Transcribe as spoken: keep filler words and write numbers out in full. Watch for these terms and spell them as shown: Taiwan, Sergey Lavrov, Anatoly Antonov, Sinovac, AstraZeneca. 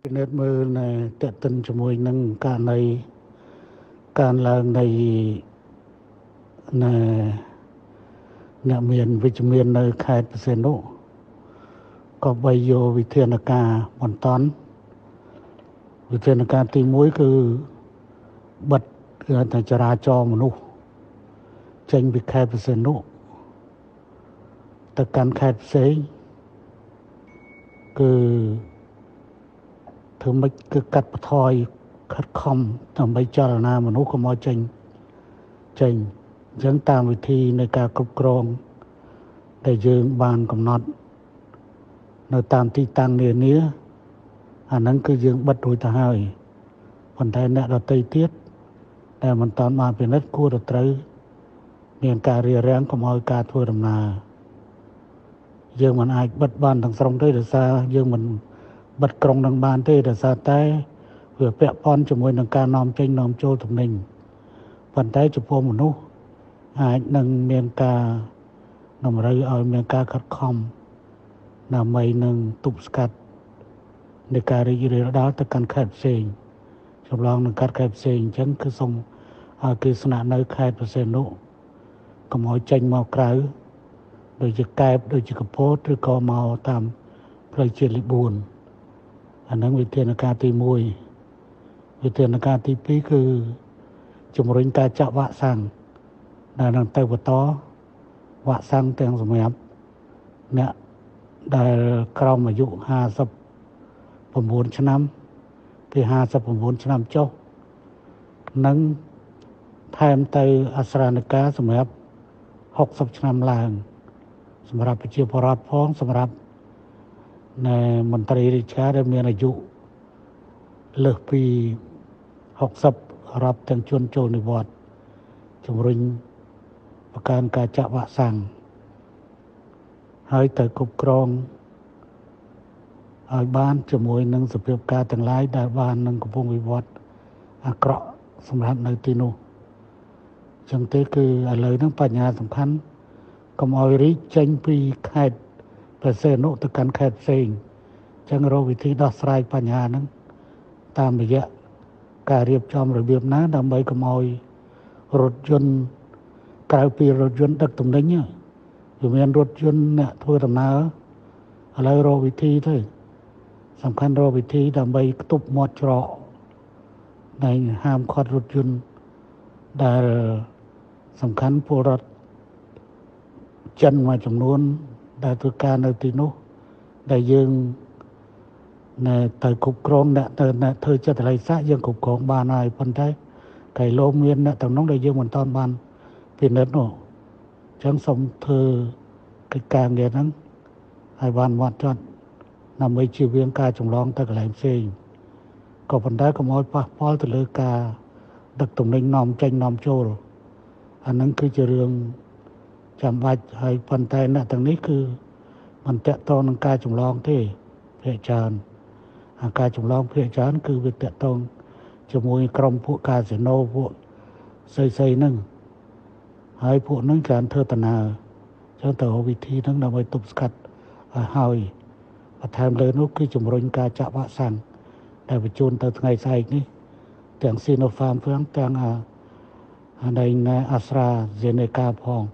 เป็นเนื้อมือในเตะตึงจมูกนั่งการในการลางในในเนื้อเมียนวิจเมียนในขายเปอร์เซ็นต์โนก็ใบโยวิเทนกาบอนตอนวิเทนกาตีมุ้ยคือบัดการจราจรมนุษย์เจงวิขายเปอร์เซ็นต์โนแต่การขายเปอร์เซ็นต์คือถึงไม่เกิดกัดปะทอยคัดคอมทำใบจารณามนุษย์ขโมยเจงเจงยังตามวิธีในการกรุบกรองได้ยืนบานกำหนดในตามที่ตั้งเนื้อเนื้ออันนั้นคือยืนบัดดุยตาหายคนไทยเนี่ยเราตีเทียดแต่มันตอนมาเป็นนัดกู้เราตรึเนียนการเรียแรงขโมยการทัวร์ดำนายืนมันอาจบัดบานทางตรงได้หรือซายืนมันบัดกรงดังบานที่เดือดซาใต้เพื่อเปรียบป้อนจมูกดังการนอมเจงนอมโจทำหนึ่งปันใต้จะพวงมนุษย์หายหนึ่งเมียนกานำไรเอาเมียนกาคัดคอมนำไม่หนึ่งตุบสกัดในการเรียระดาตะการแคบเสียงจำลองหนึ่งการแคบเสียงฉันคือทรงอาคือสนาในแคบเปอร์เซ็นต์นุกมอยเจงเมากร้าวโดยจะแกบโดยจะกระโพดหรือกอเมาตามพลอยเจริบุญอันนั้นวิเทนกาตีมวยวิเทนกาตีปีคือจมรินกาจะวะสังในนังเตวตอวะสังเตียงสมัยเนี่ยได้ครองอายุห้าสิบประมูลชนะที่ห้าสิบประมูลชนะเจ้านั้นไทม์เตออัสรานกาสมัยหกสิบชนะลางสำหรับประชีพรัฐพ้องสำหรับในมณฑลริชาได้มีอายุเลิกปีหกสิบรับแต่งชวนโจนิวอดจมรินประการกาจะวะสังให้แต่กบกรองเอาบ้านจมวยนังสเปียบกาต่างหลายได้บ้านนังกบงวิวอดอักระสำหรับในตีนูจังเตคืออะไรนั่งปัญญาสำคัญกมอริเจงปีไข่เปอร์เซ็นต์นุตะการแคบเซงจังโรวิธีดัสไรปัญญานั้นตามระยะการเรียบจอมระเบียบนะดำใบกมอยรถยนต์กลายปีรถยนต์ดักตุ่มได้เนี่ยอยู่เมียนรถยนต์เนี่ยทั่วตำนาอะไรโรวิธีด้วยสำคัญโรวิธีดำใบตุบมอดเจาะในห้ามคอดรถยนต์ได้สำคัญผู้รถจันมาจำนวนได้ตัวการในตีนุได้ยืงในแต่กบกรองเนี่ยแต่เนี่ยเธอจะอะไรซะยังกบกรองบ้านนายพันท้ายไก่โลเมียนเนี่ยแต่น้องได้ยืงเหมือนตอนบ้านเป็นเนื้อหนูจังสมเธอกิจการเดียนั้นไอ้บ้านวัดจัดนำไปชีวิตการจงร้องแต่กระไรเสียงก็พันท้ายก็มอยป้าป้าตะเลกาดักตุ่มในนอมใจนอมโจรอันนั้นคือเจริญจำวัดไอ้พันท้ายเนี่ยทางนี้คือมันแตะตอนนังกาจงร้องที่เพจจานอาการจำลองเพื่อจานคือวิตตองจมูกกรมพวกกาเสโนพวกใส่ใส่นั่งหายพวกนั่งการเทอตนาเจ้าแต่วิธีนั่งนำไปตุบสกัดหายประธานเลยนุคือจมรินกาจะวะสังแต่ประจุนแต่ไงใส่นี่แต่งซีโนฟาร์มเพื่อแต่งในอาสราเจเนกาพอง